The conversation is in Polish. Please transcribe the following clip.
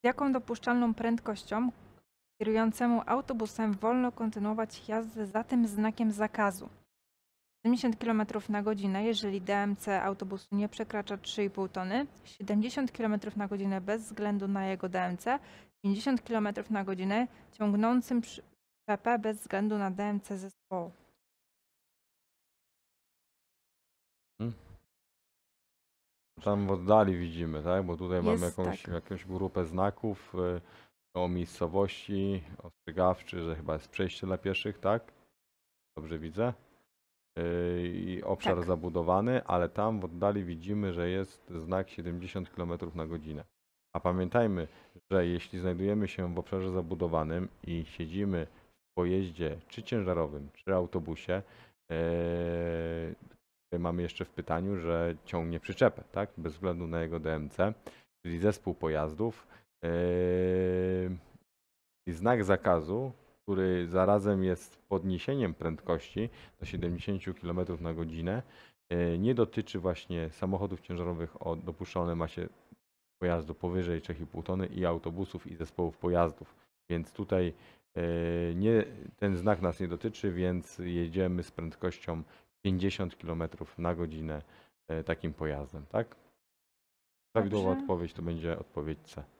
Z jaką dopuszczalną prędkością kierującemu autobusem wolno kontynuować jazdę za tym znakiem zakazu? 70 km na godzinę, jeżeli DMC autobusu nie przekracza 3,5 tony, 70 km na godzinę bez względu na jego DMC, 50 km na godzinę ciągnącym PP bez względu na DMC zespołu. Tam w oddali widzimy, tak? Bo tutaj mamy jakąś grupę znaków o miejscowości, ostrzegawczy, że chyba jest przejście dla pieszych, tak? Dobrze widzę. I obszar zabudowany, ale tam w oddali widzimy, że jest znak 70 km na godzinę. A pamiętajmy, że jeśli znajdujemy się w obszarze zabudowanym i siedzimy w pojeździe czy ciężarowym, czy autobusie, mamy jeszcze w pytaniu, że ciągnie przyczepę, tak? Bez względu na jego DMC, czyli zespół pojazdów. I znak zakazu, który zarazem jest podniesieniem prędkości do 70 km na godzinę, nie dotyczy właśnie samochodów ciężarowych o dopuszczalnej masie pojazdu powyżej 3,5 tony i autobusów i zespołów pojazdów. Więc tutaj ten znak nas nie dotyczy, więc jedziemy z prędkością 50 km na godzinę takim pojazdem, tak? Prawidłowa odpowiedź to będzie odpowiedź C.